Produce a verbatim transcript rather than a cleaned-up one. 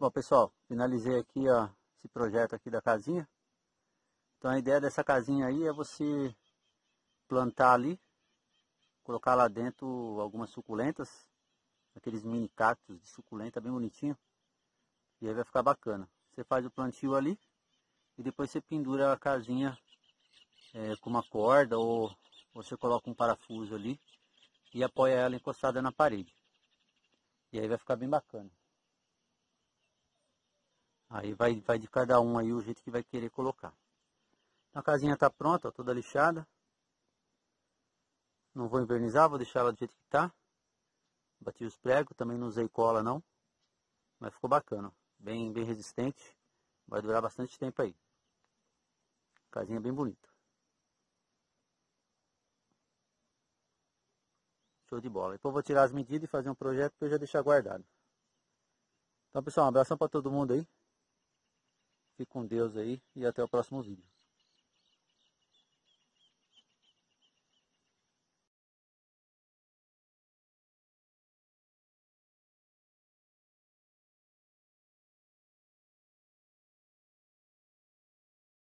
Bom, pessoal, finalizei aqui ó, esse projeto aqui da casinha. Então a ideia dessa casinha aí é você plantar ali, colocar lá dentro algumas suculentas, aqueles mini cactos de suculenta bem bonitinho, e aí vai ficar bacana. Você faz o plantio ali e depois você pendura a casinha é, com uma corda ou você coloca um parafuso ali e apoia ela encostada na parede. E aí vai ficar bem bacana. Aí vai, vai de cada um aí o jeito que vai querer colocar. Então a casinha está pronta, ó, toda lixada. Não vou invernizar, vou deixar ela do jeito que está. Bati os pregos, também não usei cola não. Mas ficou bacana, bem, bem resistente. Vai durar bastante tempo aí. Casinha bem bonita. Show de bola. Depois eu vou tirar as medidas e fazer um projeto para eu já deixar guardado. Então pessoal, um abração para todo mundo aí. Fique com Deus aí e até o próximo vídeo.